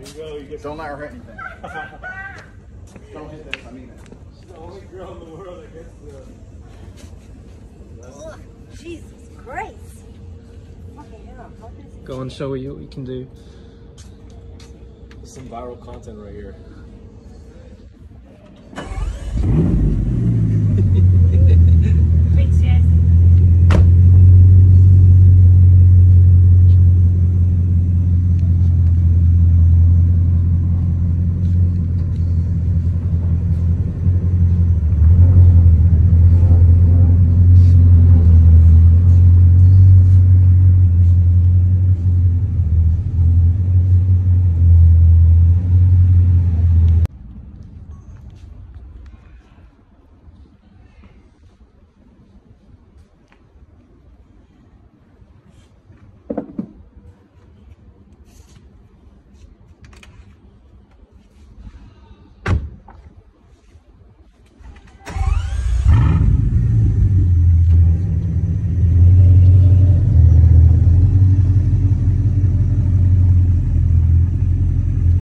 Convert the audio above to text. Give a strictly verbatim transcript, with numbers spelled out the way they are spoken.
There you go. You get Don't let her hurt anything. Don't hit this. I mean it. She's the only girl in the world that gets the... Oh, Jesus Christ. Fucking hell. Go and show what you, what you can do. Some viral content right here.